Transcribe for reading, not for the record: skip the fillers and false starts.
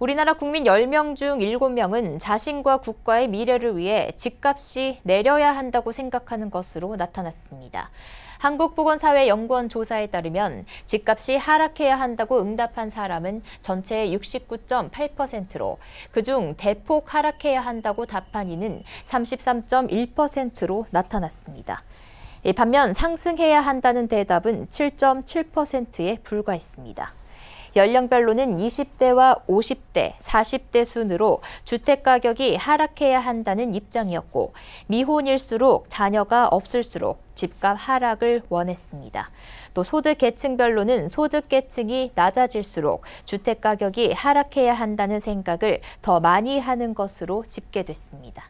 우리나라 국민 10명 중 7명은 자신과 국가의 미래를 위해 집값이 내려야 한다고 생각하는 것으로 나타났습니다. 한국보건사회연구원 조사에 따르면 집값이 하락해야 한다고 응답한 사람은 전체의 69.8%로 그중 대폭 하락해야 한다고 답한 이는 33.1%로 나타났습니다. 반면 상승해야 한다는 대답은 7.7%에 불과했습니다. 연령별로는 20대와 50대, 40대 순으로 주택가격이 하락해야 한다는 입장이었고 미혼일수록 자녀가 없을수록 집값 하락을 원했습니다. 또 소득계층별로는 소득계층이 낮아질수록 주택가격이 하락해야 한다는 생각을 더 많이 하는 것으로 집계됐습니다.